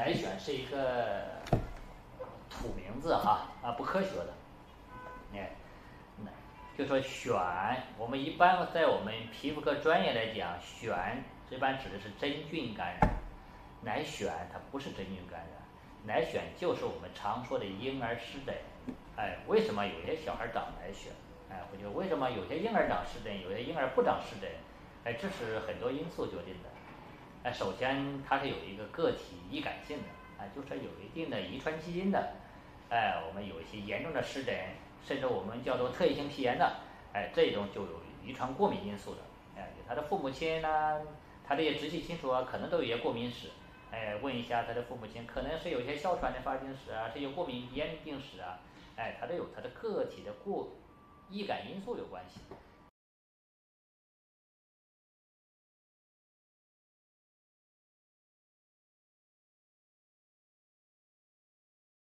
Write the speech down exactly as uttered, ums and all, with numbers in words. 来选是一个土名字哈啊，不科学的。哎，就说选，我们一般在我们皮肤科专业来讲，选一般指的是真菌感染，奶癣它不是真菌感染，奶癣就是我们常说的婴儿湿疹。哎，为什么有些小孩长奶癣？哎，我觉得为什么有些婴儿长湿疹，有些婴儿不长湿疹？哎，这是很多因素决定的。哎，首先它是有一个个体易感性的，啊，就是有一定的遗传基因的。哎，我们有一些严重的湿疹，甚至我们叫做特异性皮炎的，哎，这种就有遗传过敏因素的。哎，他的父母亲呢、啊，他这些直系亲属啊，可能都有些过敏史。哎，问一下他的父母亲，可能是有些哮喘的发病史啊，是有过敏咽病史啊。哎，它都有它的个体的过易感因素有关系。